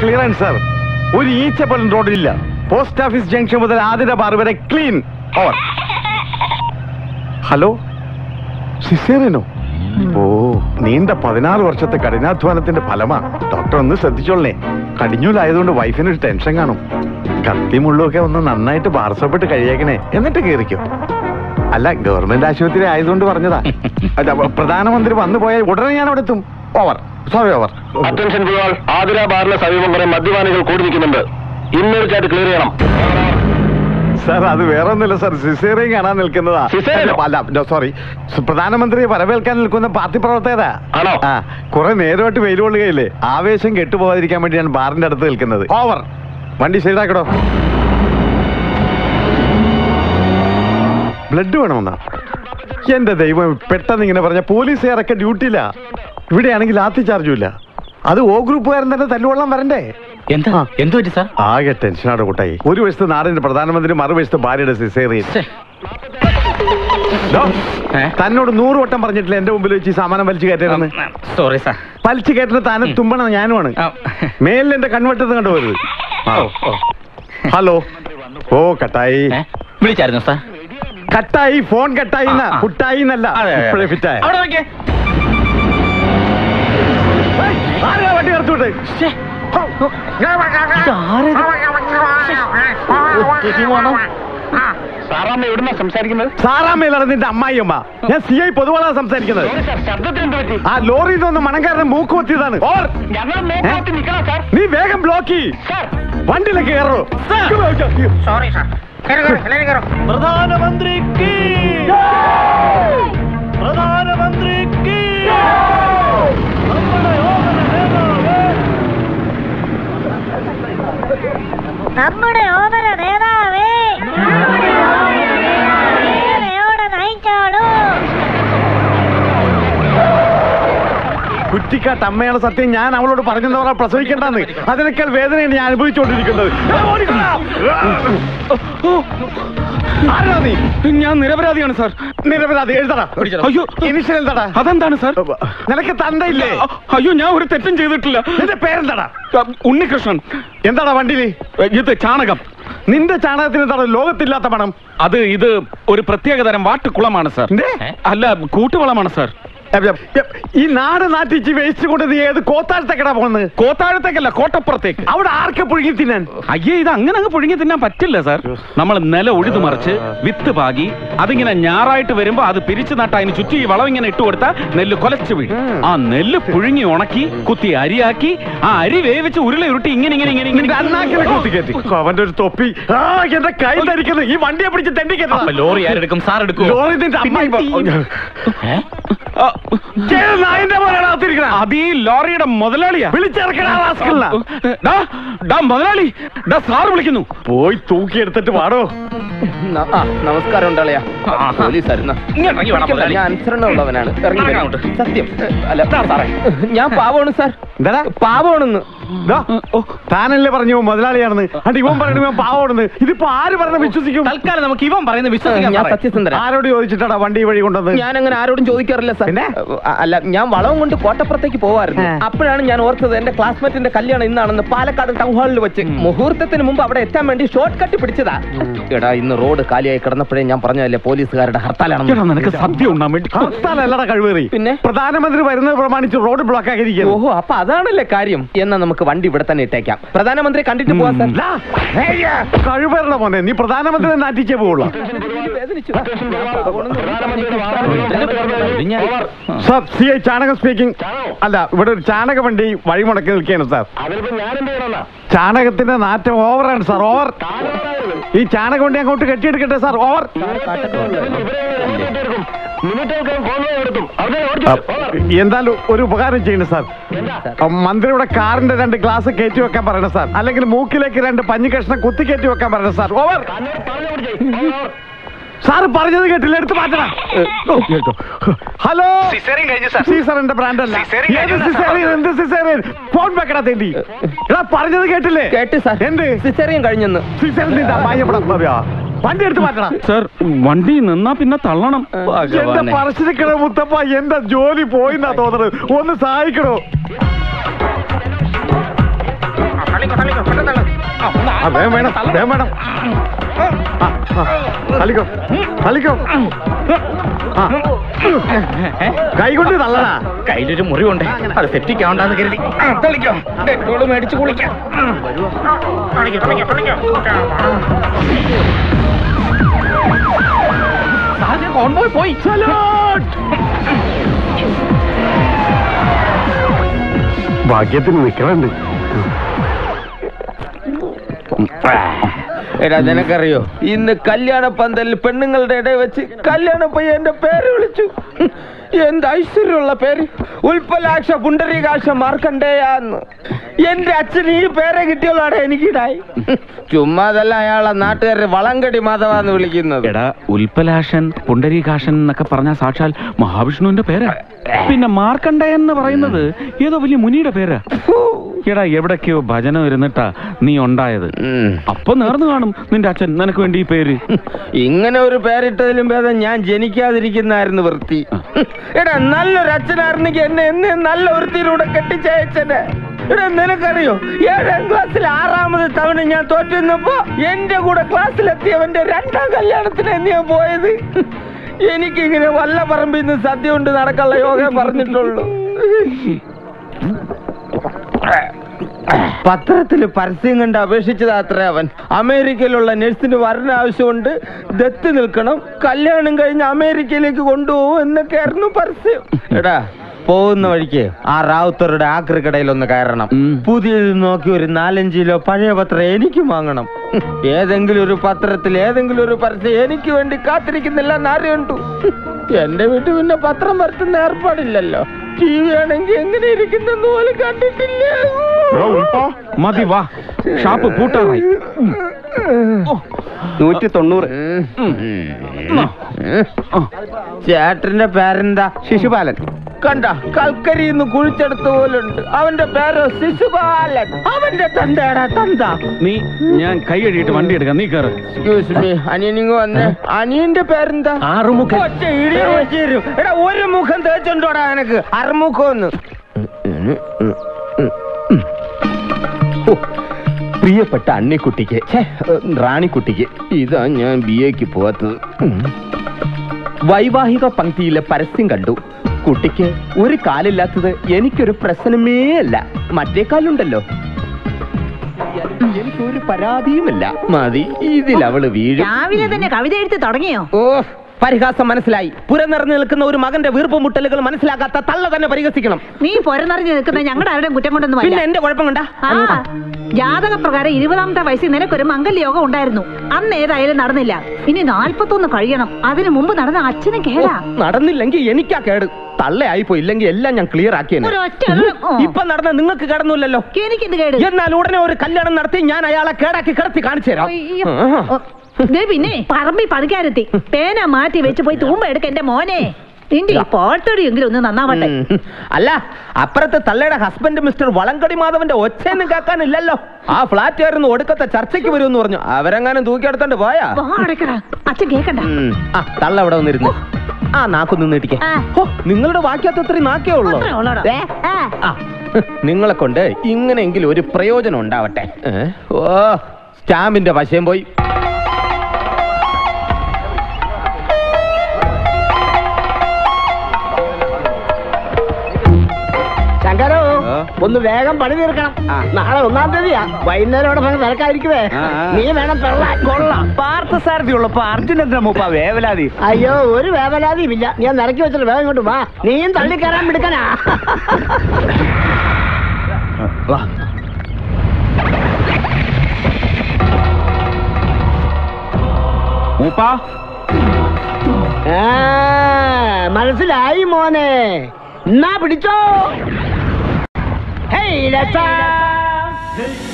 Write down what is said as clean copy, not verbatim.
clearance sir. ഒരു ഈച്ച പോലും റോഡിലില്ല. പോസ്റ്റ് ഓഫീസ് ജംഗ്ഷൻ മുതൽ ആതിര ബാർ വരെ ക്ലീൻ. ഓർ ഹലോ സിസേറിനോ? ഓ നീണ്ട 16 വർഷത്തെ കഠിനാധ്വാനത്തിന്റെ ഫലമാണ്. ഡോക്ടർ ഒന്ന് ശ്രദ്ധിച്ചോളേ. കടിഞ്ഞൂലായതുകൊണ്ട് വൈഫിന് ഒരു ടെൻഷൻ കാണും. കത്തിമുള്ളൊക്കെ ഒന്ന് നന്നായിട്ട് ബാർസപ്പെട്ട് കഴിയേക്കണേ, എന്നിട്ട് കയറിക്കോ. അല്ല ഗവൺമെന്റ് ആശുപത്രി ആയതുകൊണ്ട് പറഞ്ഞതാ. പ്രധാനമന്ത്രി വന്നു പോയാൽ ഉടനെ ഞാൻ അവിടെ എത്തും. Over sorry over. Attention to all. Athira ബാറിലെ സമീപം വരെ മദ്യപാനികൾ കൂടി നിൽക്കുന്നുണ്ട്. ഇന്നൊരുക്കായിട്ട് ക്ലിയർ ചെയ്യണം സാർ. അത് വേറെ ഒന്നുമില്ല സാർ, സിസേറിയൻ കാണാൻ നിൽക്കുന്നതാ. സോറി, പ്രധാനമന്ത്രിയെ വരവേൽക്കാൻ നിൽക്കുന്ന പാർട്ടി പ്രവർത്തകരാ. കുറെ നേരമായിട്ട് വെയിൽ കൊള്ളുകയില്ലേ, ആവേശം കെട്ടുപോകാതിരിക്കാൻ വേണ്ടി ഞാൻ ബാറിന്റെ അടുത്ത് നിൽക്കുന്നത്. ഓവർ. വണ്ടി ശരിയാക്കടോ. ബ്ലഡ് വേണമെന്നാ? എന്റെ ദൈവം, പെട്ടെന്ന് ഇങ്ങനെ പറഞ്ഞ പോലീസുകാരൊക്കെ ഡ്യൂട്ടിയില്ല. ഇവിടെയാണെങ്കിൽ ലാത്തി ചാർജും ഇല്ല. അത് ഓ ഗ്രൂപ്പുകാരൻ തന്നെ തല്ലുകൊള്ളാൻ വരണ്ടേ? ആകെ ടെൻഷനാട് കൂട്ടായി. ഒരു വശത്ത് നാടിന്റെ പ്രധാനമന്ത്രി, മറുവശത്ത് ഭാര്യയുടെ സിസേറിയൻ. തന്നോട് 100 വട്ടം പറഞ്ഞിട്ടില്ല എന്റെ മുമ്പിൽ വെച്ച് സാമാനം വലിച്ചു കയറ്റാനാണ്. Sorry sir. വലിച്ചു കയറ്റുന്ന താനും തുമ്പണം ഞാനുമാണ്. മേലിൽ എന്റെ കൺവെട്ടത്ത് കണ്ടുപോയത്. ഹലോ. ഓ കട്ടായി. വിളിച്ചായിരുന്നു സാർ? കട്ടായി, ഫോൺ കട്ടായി. കുട്ടായി എന്നല്ല, ഇപ്പോഴേ ഫിറ്റായി. വണ്ടി നിർത്തുവിട്ട് നിന്റെ അമ്മായിയമ്മ. ഞാൻ CI പൊതുവാളാ സംസാരിക്കുന്നത്. ആ ലോറിയിൽ നിന്ന് മണങ്കാരനെ മൂക്ക് കൊത്തിയതാണ്. നീ വേഗം ബ്ലോക്ക് വണ്ടിയിലേക്ക് കയറോ. പ്രധാനമന്ത്രി നമ്മുടെ ഓമന നേതാവേ, കുറ്റിക്കാട്ട് അമ്മയാണ് സത്യം. ഞാൻ അവളോട് പറഞ്ഞെന്ന് പറഞ്ഞാൽ പ്രസവിക്കേണ്ടെന്ന്. അതിനേക്കാൾ വേദനയാണ് ഞാൻ അനുഭവിച്ചുകൊണ്ടിരിക്കുന്നത്. ഞാൻ നിരപരാധിയാണ് സാർ. നിരപരാധി എഴുതടാ. അയ്യോ ഇനിഷ്യൽ എഴുതടാ. അതെന്താണ് സാർ? നിനക്ക് തന്തയില്ലേ? അയ്യോ ഞാൻ ഒരു തെറ്റും ചെയ്തിട്ടില്ല. എന്റെ പേരെന്താടാ? ഉണ്ണികൃഷ്ണൻ. എന്താടാ വണ്ടിയിൽ? ഇത് ചാണകം. നിന്റെ ചാണകത്തിന് എന്താണ് ലോകത്തില്ലാത്ത പണം? ഇത് ഒരു പ്രത്യേകതരം വാട്ടുകുളമാണ് സാർ. അല്ല കൂട്ടുവളമാണ് സാർ. ഈ നാട് നാട്ടിച്ച് വേസ്റ്റ് കൊണ്ട് നീ ഏത് കോത്താഴത്തേക്കടാ പോകുന്നത്? കോത്താഴത്തേക്കല്ല, കോട്ടപ്പുറത്തേക്ക്. അവിടെ ആർക്കെ പുഴുങ്ങി തിന്നാൻ? അയ്യേ ഇത് അങ്ങനെ അങ്ങ് പുഴുങ്ങി തിന്നാൻ പറ്റില്ല സാർ. നമ്മൾ നില ഉഴുതു മറിച്ച് വിത്ത് പാകി അതിങ്ങനെ ഞാറായിട്ട് വരുമ്പോ അത് പിരിച്ചു നട്ട അതിന് ചുറ്റും ഈ വളം ഇങ്ങനെ ഇട്ട് കൊടുത്താൽ നെല്ല് കൊലച്ചു വീഴും. ആ നെല്ല് പുഴുങ്ങി ഉണക്കി കുത്തി അരിയാക്കി ആ അരി വേവിച്ച് ഉരുളയുരുട്ടി ഇങ്ങനെ ഇങ്ങനെ ഇങ്ങനെ ഇങ്ങനെ കുത്തി കയറ്റി. അവന്റെ ഒരു തൊപ്പി എന്റെ കൈ ധരിക്കുന്നത്. ഈ വണ്ടിയെ പിടിച്ച് തെണ്ടിക്കരുത്. ലോറി ആരെടുക്കും സാർ? എടുക്കും. ലോറി ലോറിയുടെ മുതലാളിയാ. മുതലാളി സാർ വിളിക്കുന്നു. പോയി തൂക്കിയെടുത്തിട്ട് പാടോ. നമസ്കാരം ഉണ്ടാളിയാ. ഞാൻ അനുസരണ ഉള്ളവനാണ്. സത്യം അല്ല സാറേ, ഞാൻ പാവമാണ് സാർ. എന്താ പാവമാണെന്ന്? താനല്ലേ പറഞ്ഞു മുതലാളിയാണെന്ന്. അത് ഇവൻ പറയണ പാവമാണെന്ന്. ഇതിപ്പോ ആര് പറഞ്ഞ വിശ്വസിക്കും? തൽക്കാലം നമുക്ക് ഇവൻ പറയുന്ന വിശ്വസിക്കാം. ഞാൻ സത്യസന്ധനാണ്. ആരോട് ചോദിച്ചിട്ടാ വണ്ടി വഴി കൊണ്ടുവന്നത്? ഞാൻ അങ്ങനെ ആരോടും ചോദിക്കാറില്ല സാർ. അല്ല ഞാൻ വളവും കൊണ്ട് കോട്ടപ്പുറത്തേക്ക് പോവായിരുന്നു. അപ്പോഴാണ് ഞാൻ ഓർത്തത് എന്റെ ക്ലാസ്മേറ്റിന്റെ കല്യാണം ഇന്നാണെന്ന്. പാലക്കാട് ടൗൺ ഹാളിൽ വെച്ച്. മുഹൂർത്തത്തിന് മുമ്പ് അവിടെ എത്താൻ വേണ്ടി ഷോർട്ട് കട്ട് പിടിച്ചതാ. എടാ ഇന്ന് റോഡ് കാലിയായി കിടന്നപ്പോഴേ ഞാൻ പറഞ്ഞതല്ലേ പോലീസുകാരുടെ ഹർത്താലാണ്. പിന്നെ പ്രധാനമന്ത്രി വരുന്നത് പ്രമാണിച്ച് റോഡ് ബ്ലോക്ക് ആക്കിയിരിക്കുന്നു. ഓഹോ അപ്പൊ അതാണല്ലേ കാര്യം. എന്നാ നമുക്ക് വണ്ടി ഇവിടെ തന്നെ ഇട്ടേക്കാം. പ്രധാനമന്ത്രി കണ്ടിട്ട് പോവാൻ കഴിവരണ മോനെ. നീ പ്രധാനമന്ത്രിയെ നാട്ടിച്ചേ പോവുള്ളൂ. സാർ CI ചാണകം സ്പീക്കിംഗ്. അല്ല ഇവിടെ ഒരു ചാണക വണ്ടി വഴി മുടക്കി നിൽക്കുകയാണ് സാർ. ചാണകത്തിന്റെ നാറ്റം ഓവറാണ് സാർ. ഓവർ. ഈ ചാണകം കൊണ്ട് അങ്ങോട്ട് കെട്ടിയെടുക്കട്ടെ സാർ. ഓവർ. എന്തായാലും ഒരു ഉപകാരം ചെയ്യണം സാർ. മന്ത്രിയുടെ കാറിന്റെ 2 ഗ്ലാസ് കയറ്റി വെക്കാൻ പറയണം സാർ. അല്ലെങ്കിൽ മൂക്കിലേക്ക് 2 പഞ്ഞിക്കഷ്ണം കുത്തി കയറ്റി വെക്കാൻ പറയണം സാർ. ഓവർ. സാറ് പറഞ്ഞത് കേട്ടില്ല, എടുത്ത് മാറ്റണം. ഹലോ സീസറിന്റെ ബ്രാൻഡ് അല്ല. എന്ത് സിസേറിയൻ? ഫോൺ വെക്കടാ തേണ്ടി. എടാ പറഞ്ഞത് കേട്ടില്ലേ? കേട്ട് സാർ. എന്ത് സിസേറിയൻ കഴിഞ്ഞെന്ന്? സിസേറിയൻ വണ്ടി എടുത്ത് മാറ്റണം സാർ. വണ്ടി നിന്നാ പിന്നെ തള്ളണം. എന്റെ പറശ്ശിനിക്കട മുത്തപ്പ എന്റെ ജോലി പോയിന്നാ തോന്നുന്നത്. ഒന്ന് സഹായിക്കണോ? കൈകൊണ്ട് തള്ളടാ. കയ്യിലൊരു മുറിവുണ്ട്, അത് തെറ്റിക്കാണ്ടാന്ന് കരുതി തളിക്കോ പെട്രോള് മേടിച്ച് കുളിക്കാം. കോൺവോയ് പോയി. ഭാഗ്യത്തിന് നിക്കണുണ്ട്. നിനക്കറിയോ ഇന്ന് കല്യാണ പന്തലിൽ പെണ്ണുങ്ങളുടെ ഇടയിൽ വെച്ച് കല്യാണ പയ്യന്റെ പേര് വിളിച്ചു. എന്ത് ഐശ്വര്യമുള്ള പേര്, ഉൽപ്പലാക്ഷ പുണ്ടരീകാക്ഷ മാർക്കണ്ടേയാന്ന്. എന്റെ അച്ഛന് ഈ പേരെ കിട്ടിയുള്ളാടെ എനിക്കിടായി. ചുമ്മാതല്ല അയാളെ നാട്ടുകാരെ വളങ്കടി മാധവാന്ന് വിളിക്കുന്നത്. എടാ ഉൽപ്പലാക്ഷൻ പുണ്ടരീകാക്ഷൻ എന്നൊക്കെ പറഞ്ഞ സാക്ഷാൽ മഹാവിഷ്ണുവിന്റെ പേരാ. പിന്നെ മാർക്കണ്ടേയൻ എന്ന് പറയുന്നത് ഏതോ വലിയ മുനിയുടെ പേരാ. എടാ എവിടൊക്കെയോ ഭജന ഇരുന്നിട്ടാ നീ ഉണ്ടായത്. അപ്പൊ നേർന്നു കാണും നിന്റെ അച്ഛൻ നിനക്ക് വേണ്ടി ഈ പേര്. ഇങ്ങനെ ഒരു പേരിട്ടതിലും ഭേദം ഞാൻ ജനിക്കാതിരിക്കുന്നായിരുന്നു വൃത്തി. എടാ നല്ലൊരു അച്ഛനായിരുന്നെങ്കിൽ എന്നെ എന്നെ നല്ല വൃത്തിയിലൂടെ കെട്ടിച്ചയച്ചനെ. എടാ നിനക്കറിയോ 7ാം ക്ലാസ്സിൽ 6ാമത് തവണ ഞാൻ തോറ്റുന്നപ്പോ എന്റെ കൂടെ ക്ലാസ്സിലെത്തിയവന്റെ 2ാം കല്യാണത്തിന് എന്നെ പോയത്. എനിക്കിങ്ങനെ വല്ല പറമ്പിൽ നിന്ന് സദ്യ കൊണ്ട് നടക്കാനുള്ള യോഗം പറഞ്ഞിട്ടുള്ളൂ. പത്രത്തില് പരസ്യം കണ്ട് അപേക്ഷിച്ചതാ അത്ര അവൻ. അമേരിക്കയിലുള്ള നഴ്സിന് വരണ ആവശ്യമുണ്ട്, ദത്ത് നിൽക്കണം, കല്യാണം കഴിഞ്ഞ് അമേരിക്കയിലേക്ക് കൊണ്ടുപോകും എന്നൊക്കെ ആയിരുന്നു പരസ്യം. എടാ പോകുന്ന വഴിക്ക് ആ റാവുത്തറുടെ ആക്രി കടയിലൊന്ന് കയറണം. പുതിയത് നോക്കി ഒരു 4-5 കിലോ പഴയ പത്രം എനിക്ക് വാങ്ങണം. ഏതെങ്കിലും ഒരു പത്രത്തിൽ ഏതെങ്കിലും ഒരു പരസ്യം എനിക്ക് വേണ്ടി കാത്തിരിക്കുന്നില്ല എന്നറിയണ്ടു. എന്റെ വീട്ടിൽ പിന്നെ പത്രം വരുത്തുന്ന ഏർപ്പാടില്ലല്ലോ. ടി വി ആണെങ്കിൽ എങ്ങനെ ഇരിക്കുന്നെന്ന് പോലും കണ്ടിട്ടില്ല. മതി വാ, ഷാപ്പ് പൂട്ടാറായി. 190. ചേട്ടന്റെ പേരെന്താ? ശിശുപാലൻ. കണ്ട കൽക്കരിന്ന് കുഴിച്ചെടുത്ത പോലുണ്ട്. അവന്റെ പേരോ ശിശുപാലൻ. അവന്റെ തന്തേടാ തന്ത നീ. ഞാൻ കൈയടിയിട്ട് വണ്ടി എടുക്കാം, നീ കയറി. അനിയനിങ്ങ് വന്നേ. അനിയന്റെ പേരെന്താ? ആറുമുഖം. എടാ ഒരു മുഖം തേച്ചോണ്ടോടാ നിനക്ക് അറുമുഖമെന്ന്. പ്രിയപ്പെട്ട അണ്ണിക്കുട്ടിക്ക്, റാണിക്കുട്ടിക്ക്, ഇതാ ഞാൻ BA പോവാത്തത്. വൈവാഹിക പങ്ക്തിയിലെ പരസ്യം കണ്ടു. കുട്ടിക്ക് ഒരു കാലില്ലാത്തത് എനിക്കൊരു പ്രശ്നമേ അല്ല. മറ്റേ കാലുണ്ടല്ലോ, എനിക്കൊരു പരാതിയുമില്ല. മതി, ഇതിൽ അവള് വീഴും. രാവിലെ തന്നെ കവിത എഴുത്ത് തുടങ്ങിയോ? ഓ, പരിഹാസം മനസ്സിലായി. പുരനിറഞ്ഞു നിൽക്കുന്ന ഒരു മകന്റെ വീർപ്പ് മുട്ടലുകൾ മനസ്സിലാക്കാത്ത തള്ള തന്നെ പരിഹസിക്കണം. നീ പുരനിറഞ്ഞു നിൽക്കുന്ന ഞങ്ങളുടെ ആരുടെ കുറ്റം കൊണ്ടൊന്നും പിന്നെ എന്റെ കുഴപ്പം കണ്ട. ജാതകപ്രകാരം 20ാമത്തെ വയസ്സിൽ നിനക്കൊരു മംഗല്യയോഗം ഉണ്ടായിരുന്നു. അന്ന് ഏതായാലും നടന്നില്ല. ഇനി 41 കഴിയണം. അതിനു മുമ്പ് നടന്ന അച്ഛനും കേടാ. നടന്നില്ലെങ്കിൽ എനിക്കാ കേട്. തള്ളയായി പോയില്ലെങ്കിൽ എല്ലാം ഞാൻ ക്ലിയർ ആക്കിയത്. ഇപ്പൊ നടന്ന നിങ്ങൾക്ക് കേടൊന്നുമില്ലല്ലോ. എനിക്കെന്ത് കേട്? എന്നാൽ ഉടനെ ഒരു കല്യാണം നടത്തി ഞാൻ അയാളെ കേടാക്കി കിടത്തി കാണിച്ചു തരാം. പിന്നെ പറമ്പി പണിക്കാരെത്തി. പേന മാറ്റി വെച്ച് പോയി തൂമ്പ എടുക്ക എന്റെ മോനെ. നിന്റെ പോട്ടടിയെങ്കിലും ഒന്ന് നന്നാവട്ടെ. അല്ല, അപ്പുറത്തെ തള്ളയുടെ ഹസ്ബൻഡ് മിസ്റ്റർ വളങ്കടി മാധവന്റെ ഒച്ചയൊന്നും കേൾക്കാനില്ലല്ലോ. ആ ഫ്ലാറ്റുകാരൊന്നും ഒടുക്കത്തെ ചർച്ചയ്ക്ക് വരുമെന്ന് പറഞ്ഞു. അവരെങ്ങാനും തൂക്കിയെടുത്തോണ്ട് പോയാ അച്ഛൻ കേക്കണ്ട. ആ തള്ള അവിടെ വന്നിരുന്നു. ആ നാക്കൊന്ന് നീട്ടിക്കേ. നിങ്ങളുടെ വാക്യാത്തത്ര നാക്കേ ഉള്ളൂ. നിങ്ങളെ കൊണ്ട് ഇങ്ങനെയെങ്കിലും ഒരു പ്രയോജനം ഉണ്ടാവട്ടെ. ഓ, സ്റ്റാമ്പിന്റെ വശം പോയി. ഒന്ന് വേഗം പണി തീർക്കണം. നാളെ 1ാം തീയതിയാ. വൈകുന്നേരം തിരക്കായിരിക്കുവേ. നീ വേണം പെള്ളാൻ. കൊള്ളാം. പാർത്ഥസാരഥിയുള്ളപ്പോ അർജുനന്റെ മൂപ്പ വേവലാതി. അയ്യോ, ഒരു വേവലാതിയും ഇല്ല. ഞാൻ നിരക്കി വെച്ചിട്ട് വേഗം ഇങ്ങോട്ട് വാ. നീയും തള്ളിക്കയറാൻ എടുക്കാനാ. മനസ്സിലായി മോനെ. എന്നാ പിടിച്ചോ. Hey, that's all.